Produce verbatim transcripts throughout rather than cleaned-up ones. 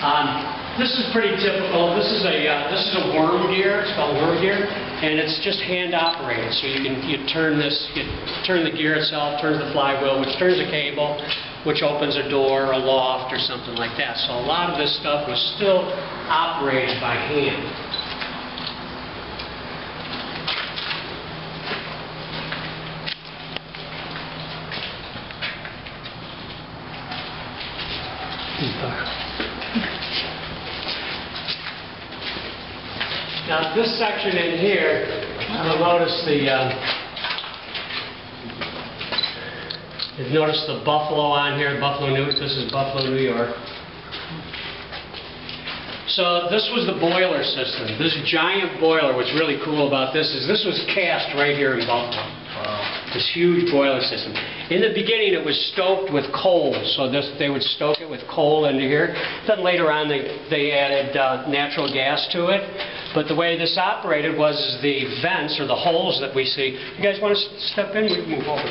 Um, this is pretty typical. This is a uh, this is a worm gear. It's called worm gear, and it's just hand operated. So you can you turn this, you turn the gear itself, turns the flywheel, which turns a cable, which opens a door, a loft, or something like that. So a lot of this stuff was still operated by hand. Now this section in here, you'll notice the uh, you've noticed the Buffalo on here, Buffalo News. This is Buffalo, New York. So this was the boiler system. This giant boiler. What's really cool about this is this was cast right here in Buffalo. Wow. This huge boiler system. In the beginning, it was stoked with coal, so this, they would stoke it with coal into here. Then later on, they, they added uh, natural gas to it. But the way this operated was the vents, or the holes that we see. You guys want to step in? We can move over.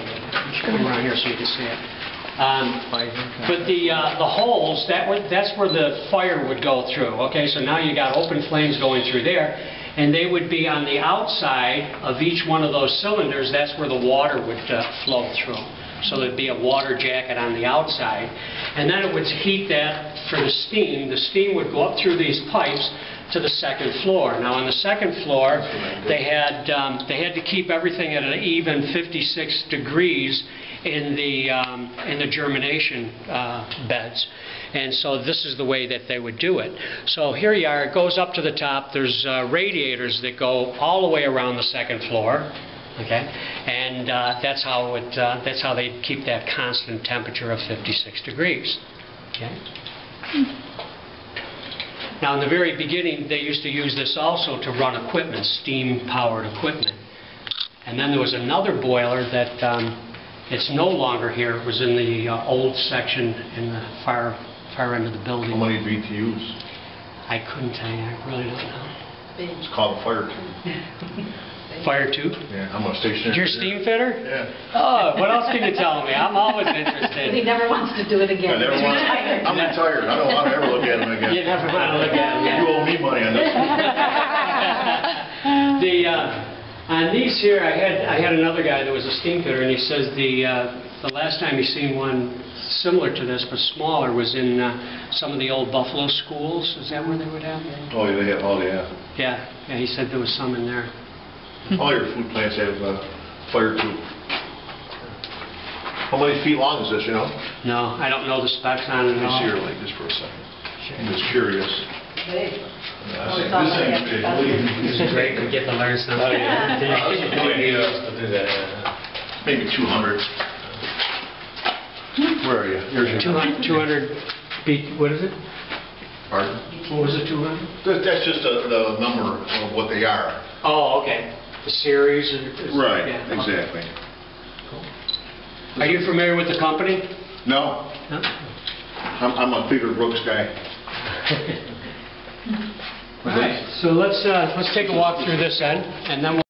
Come around here so you can see it. Um, but the uh, the holes, that would, that's where the fire would go through. Okay, so now you got open flames going through there. And they would be on the outside of each one of those cylinders. That's where the water would uh, flow through. So there'd be a water jacket on the outside, and then it would heat that for the steam. The steam would go up through these pipes to the second floor. Now on the second floor, they had um, they had to keep everything at an even fifty-six degrees in the um, in the germination uh, beds, and so this is the way that they would do it. So here you are. It goes up to the top. There's uh, radiators that go all the way around the second floor. Okay, and uh, that's how it, uh, that's how they keep that constant temperature of fifty-six degrees. Okay. Now, in the very beginning, they used to use this also to run equipment, steam-powered equipment. And then there was another boiler that um, it's no longer here. It was in the uh, old section in the far far end of the building. How many B T Us? I couldn't tell you. I really don't know. It's called a fire tube. Fire tube? Yeah, I'm a stationary. You're a steam fitter? Yeah. Oh, what else can you tell me? I'm always interested. He never wants to do it again. I never want to, I'm retired. I don't want to ever look at him again. You never want to look at him again. You owe me money on this one. the, uh, on these here, I had I had another guy that was a steam fitter, and he says the uh, the last time he seen one similar to this but smaller was in uh, some of the old Buffalo schools. Is that where they would have them? Oh, yeah, they have. Oh, yeah. Yeah. Yeah. He said there was some in there. All your food plants have a uh, fire tube. How many feet long is this, you know? No, I don't know the specs on it at all. Let me see your leg just for a second. Sure. I'm just curious. Big. Uh, oh, this thing's big. This is great. We get to learn something. Oh, yeah. Yeah. I was going to do that. Uh, maybe two hundred. Where are you? Here's your two hundred, two hundred feet. What is it? Pardon? What was it, two hundred? That, that's just a, the number of what they are. Oh, okay. The series, and right? Yeah. Exactly. Cool. Are you familiar with the company? No. No. I'm, I'm a Peter Brooks guy. All right. So let's uh, let's take a walk through this end, and then we'll